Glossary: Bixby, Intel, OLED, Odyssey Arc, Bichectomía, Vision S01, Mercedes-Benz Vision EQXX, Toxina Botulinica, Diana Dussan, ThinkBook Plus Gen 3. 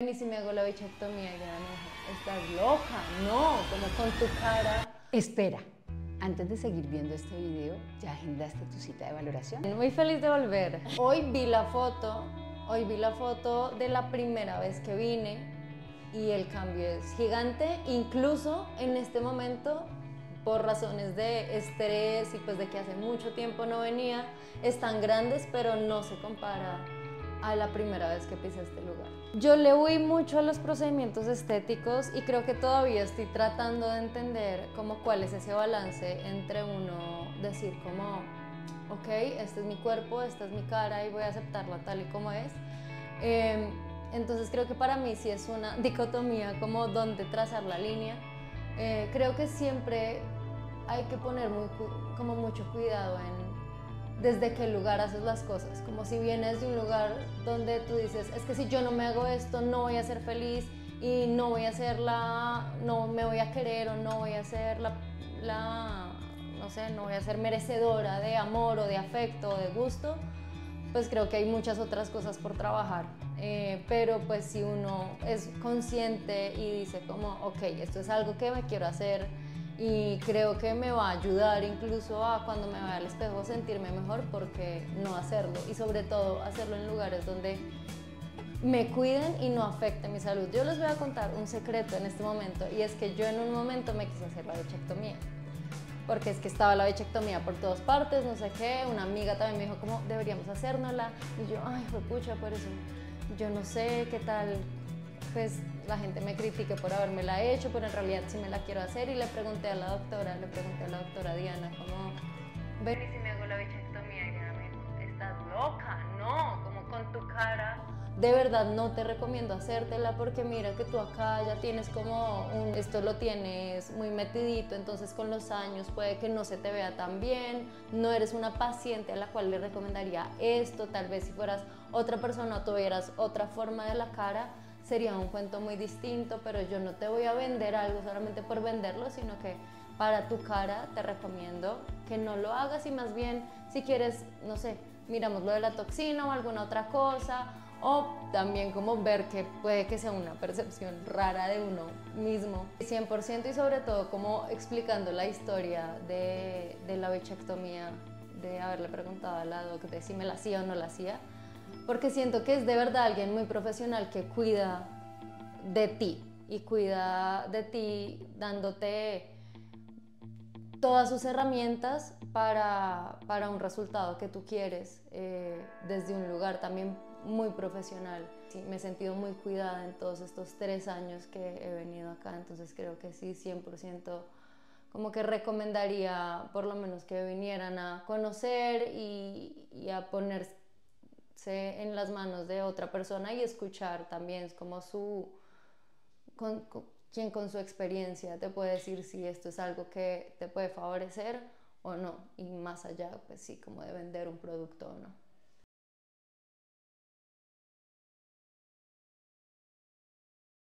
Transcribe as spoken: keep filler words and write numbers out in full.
Ni si me hago la bichectomía, ya me dijo, estás loca, no, como con tu cara. Espera, antes de seguir viendo este video, ¿ya agendaste tu cita de valoración? Muy feliz de volver. Hoy vi la foto, hoy vi la foto de la primera vez que vine y el cambio es gigante, incluso en este momento, por razones de estrés y pues de que hace mucho tiempo no venía, están grandes, pero no se compara a la primera vez que pisé este lugar. Yo le huí mucho a los procedimientos estéticos y creo que todavía estoy tratando de entender como cuál es ese balance entre uno decir como, ok, este es mi cuerpo, esta es mi cara y voy a aceptarla tal y como es. Eh, entonces creo que para mí sí es una dicotomía como dónde trazar la línea. Eh, creo que siempre hay que poner muy, como mucho cuidado en desde qué lugar haces las cosas, como si vienes de un lugar donde tú dices, es que si yo no me hago esto no voy a ser feliz y no voy a ser la, no me voy a querer o no voy a ser la, la, no sé, no voy a ser merecedora de amor o de afecto o de gusto, pues creo que hay muchas otras cosas por trabajar, eh, pero pues si uno es consciente y dice como, ok, esto es algo que me quiero hacer, y creo que me va a ayudar incluso a cuando me vaya al espejo sentirme mejor, porque no hacerlo y sobre todo hacerlo en lugares donde me cuiden y no afecte mi salud. Yo les voy a contar un secreto en este momento y es que yo en un momento me quise hacer la bichectomía porque es que estaba la bichectomía por todas partes, no sé qué, una amiga también me dijo como deberíamos hacérnosla y yo, ay, juepucha, por eso yo no sé qué tal, pues la gente me critique por habérmela hecho, pero en realidad sí me la quiero hacer y le pregunté a la doctora, le pregunté a la doctora Diana como, ven y si me hago la bichectomía y Diana me dijo, estás loca, no, como con tu cara. De verdad no te recomiendo hacértela porque mira que tú acá ya tienes como un, esto lo tienes muy metidito, entonces con los años puede que no se te vea tan bien, no eres una paciente a la cual le recomendaría esto, tal vez si fueras otra persona o tuvieras otra forma de la cara, sería un cuento muy distinto, pero yo no te voy a vender algo solamente por venderlo, sino que para tu cara te recomiendo que no lo hagas y más bien, si quieres, no sé, miramos lo de la toxina o alguna otra cosa, o también como ver que puede que sea una percepción rara de uno mismo. cien por ciento y sobre todo como explicando la historia de, de la bichectomía, de haberle preguntado a la doc de si me la hacía o no la hacía, porque siento que es de verdad alguien muy profesional que cuida de ti y cuida de ti dándote todas sus herramientas para, para un resultado que tú quieres, eh, desde un lugar también muy profesional. Sí, me he sentido muy cuidada en todos estos tres años que he venido acá, entonces creo que sí, cien por ciento como que recomendaría por lo menos que vinieran a conocer y, y a ponerse en las manos de otra persona y escuchar también como su con, con, quien con su experiencia te puede decir si esto es algo que te puede favorecer o no, y más allá pues sí como de vender un producto o no.